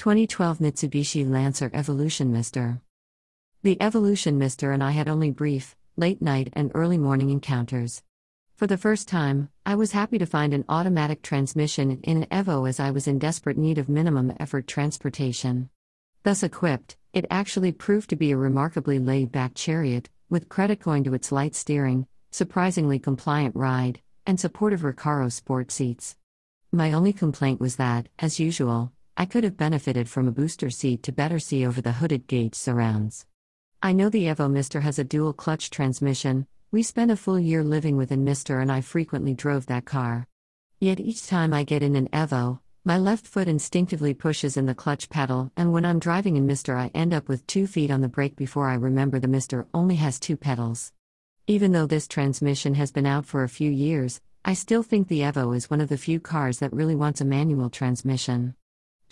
2012 Mitsubishi Lancer Evolution Mr. The Evolution Mr. and I had only brief, late-night and early-morning encounters. For the first time, I was happy to find an automatic transmission in an Evo as I was in desperate need of minimum-effort transportation. Thus equipped, it actually proved to be a remarkably laid-back chariot, with credit going to its light steering, surprisingly compliant ride, and supportive Recaro sport seats. My only complaint was that, as usual, I could have benefited from a booster seat to better see over the hooded gauge surrounds. I know the Evo Mr. has a dual-clutch transmission. We spent a full year living within Mr. and I frequently drove that car. Yet each time I get in an Evo, my left foot instinctively pushes in the clutch pedal, and when I'm driving in Mr. I end up with 2 feet on the brake before I remember the Mr. only has 2 pedals. Even though this transmission has been out for a few years, I still think the Evo is one of the few cars that really wants a manual transmission.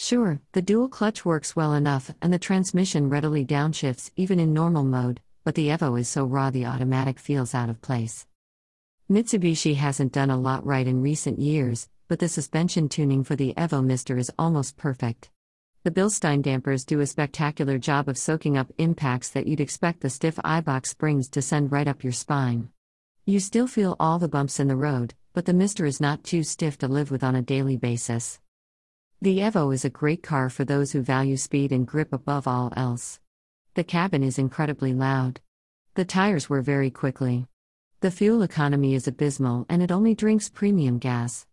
Sure, the dual clutch works well enough and the transmission readily downshifts even in normal mode, but the Evo is so raw the automatic feels out of place. Mitsubishi hasn't done a lot right in recent years, but the suspension tuning for the Evo Mr. is almost perfect. The Bilstein dampers do a spectacular job of soaking up impacts that you'd expect the stiff Eibach springs to send right up your spine. You still feel all the bumps in the road, but the Mr. is not too stiff to live with on a daily basis. The Evo is a great car for those who value speed and grip above all else. The cabin is incredibly loud. The tires wear very quickly. The fuel economy is abysmal and it only drinks premium gas.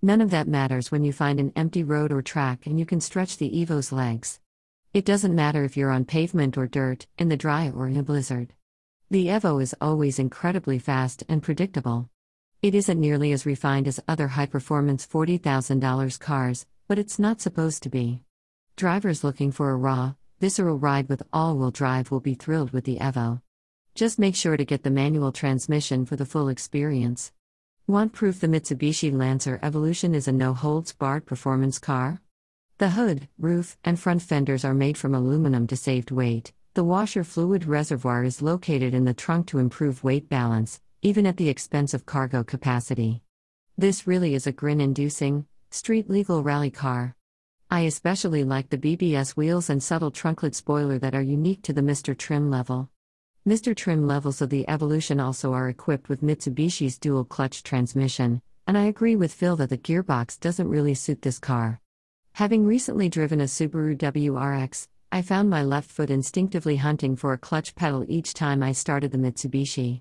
None of that matters when you find an empty road or track and you can stretch the Evo's legs. It doesn't matter if you're on pavement or dirt, in the dry or in a blizzard. The Evo is always incredibly fast and predictable. It isn't nearly as refined as other high-performance $40,000 cars, but it's not supposed to be. Drivers looking for a raw, visceral ride with all-wheel drive will be thrilled with the Evo. Just make sure to get the manual transmission for the full experience. Want proof the Mitsubishi Lancer Evolution is a no-holds-barred performance car? The hood, roof, and front fenders are made from aluminum to save weight. The washer fluid reservoir is located in the trunk to improve weight balance, even at the expense of cargo capacity. This really is a grin-inducing, street-legal rally car. I especially like the BBS wheels and subtle trunklet spoiler that are unique to the Mr. trim level. Mr. trim levels of the Evolution also are equipped with Mitsubishi's dual-clutch transmission, and I agree with Phil that the gearbox doesn't really suit this car. Having recently driven a Subaru WRX, I found my left foot instinctively hunting for a clutch pedal each time I started the Mitsubishi.